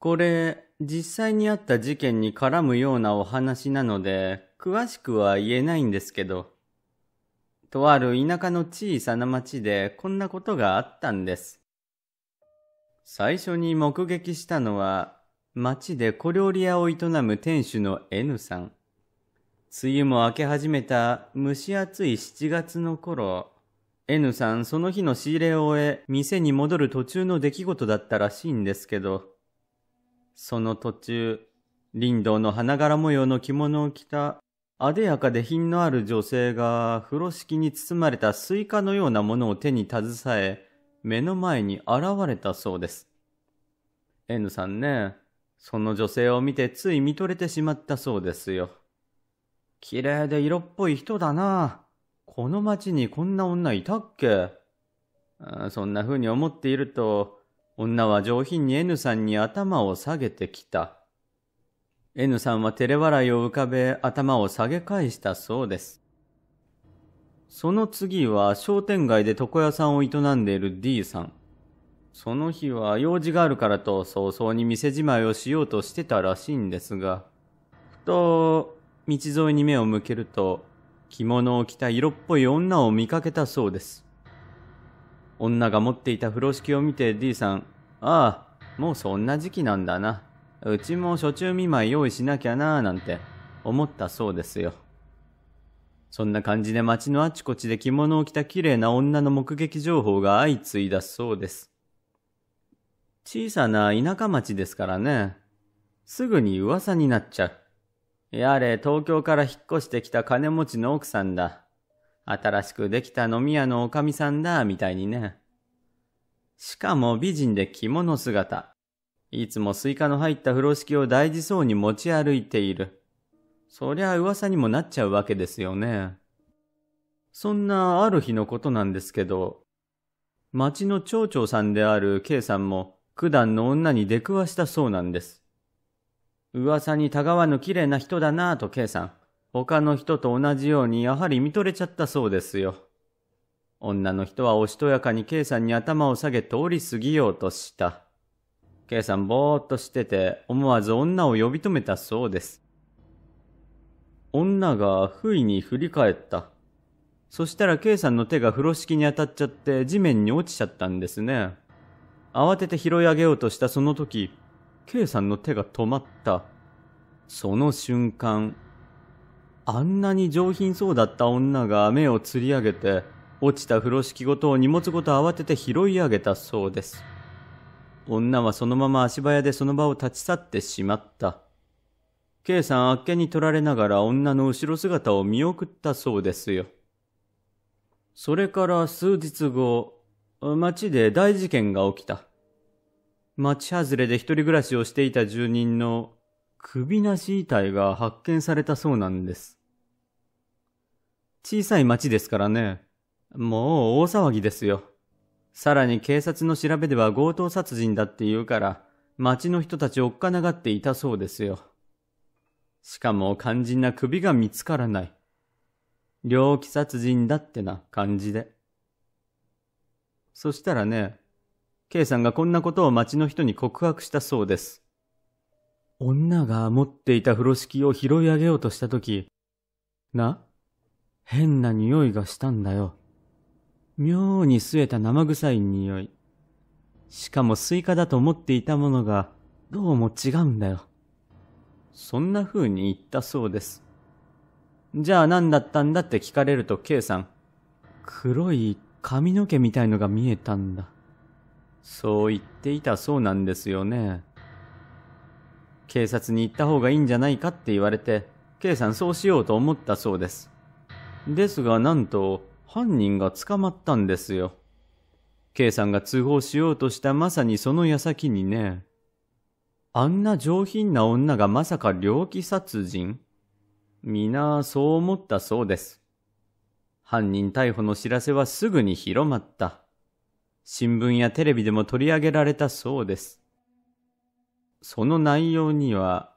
これ、実際にあった事件に絡むようなお話なので、詳しくは言えないんですけど、とある田舎の小さな町でこんなことがあったんです。最初に目撃したのは、町で小料理屋を営む店主の N さん。梅雨も明け始めた蒸し暑い7月の頃、N さんその日の仕入れを終え、店に戻る途中の出来事だったらしいんですけど、その途中、林道の花柄模様の着物を着た、あでやかで品のある女性が、風呂敷に包まれたスイカのようなものを手に携え、目の前に現れたそうです。N さんね、その女性を見てつい見とれてしまったそうですよ。綺麗で色っぽい人だな。この町にこんな女いたっけ？そんな風に思っていると、女は上品に N さんに頭を下げてきた。N さんは照れ笑いを浮かべ、頭を下げ返したそうです。その次は商店街で床屋さんを営んでいる D さん。その日は用事があるからと早々に店じまいをしようとしてたらしいんですが、ふと道沿いに目を向けると、着物を着た色っぽい女を見かけたそうです。女が持っていた風呂敷を見て D さん、ああ、もうそんな時期なんだな。うちも暑中見舞い用意しなきゃなーなんて思ったそうですよ。そんな感じで街のあちこちで着物を着た綺麗な女の目撃情報が相次いだそうです。小さな田舎町ですからね、すぐに噂になっちゃう。やれ東京から引っ越してきた金持ちの奥さんだ。新しくできた飲み屋のおかみさんだみたいにね。しかも美人で着物姿。いつもスイカの入った風呂敷を大事そうに持ち歩いている。そりゃ噂にもなっちゃうわけですよね。そんなある日のことなんですけど、町の町長さんである K さんも九段の女に出くわしたそうなんです。噂にたがわぬ綺麗な人だなぁと K さん、他の人と同じようにやはり見とれちゃったそうですよ。女の人はおしとやかに K さんに頭を下げ通り過ぎようとした。K さんぼーっとしてて思わず女を呼び止めたそうです。女が不意に振り返った。そしたら K さんの手が風呂敷に当たっちゃって地面に落ちちゃったんですね。慌てて拾い上げようとしたその時、K さんの手が止まった。その瞬間、あんなに上品そうだった女が目をつり上げて、落ちた風呂敷ごとを荷物ごと慌てて拾い上げたそうです。女はそのまま足早でその場を立ち去ってしまった。K さんあっけに取られながら女の後ろ姿を見送ったそうですよ。それから数日後、町で大事件が起きた。町外れで一人暮らしをしていた住人の首なし遺体が発見されたそうなんです。小さい町ですからね、もう大騒ぎですよ。さらに警察の調べでは強盗殺人だって言うから、町の人たち追っかながっていたそうですよ。しかも肝心な首が見つからない。猟奇殺人だってな感じで。そしたらね、K さんがこんなことを町の人に告白したそうです。女が持っていた風呂敷を拾い上げようとしたとき、な、変な匂いがしたんだよ。妙に据えた生臭い匂い。しかもスイカだと思っていたものがどうも違うんだよ。そんな風に言ったそうです。じゃあ何だったんだって聞かれると K さん、黒い髪の毛みたいのが見えたんだ。そう言っていたそうなんですよね。警察に行った方がいいんじゃないかって言われて、K さんそうしようと思ったそうです。ですがなんと、犯人が捕まったんですよ。K さんが通報しようとしたまさにその矢先にね、あんな上品な女がまさか猟奇殺人？皆そう思ったそうです。犯人逮捕の知らせはすぐに広まった。新聞やテレビでも取り上げられたそうです。その内容には、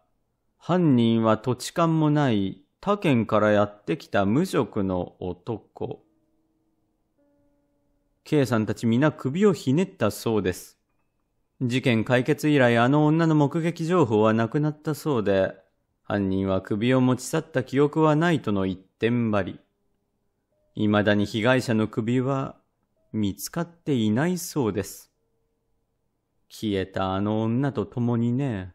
犯人は土地勘もない他県からやってきた無職の男。K さんたち皆首をひねったそうです。事件解決以来、あの女の目撃情報はなくなったそうで、犯人は首を持ち去った記憶はないとの一点張り。未だに被害者の首は見つかっていないそうです。消えたあの女と共にね。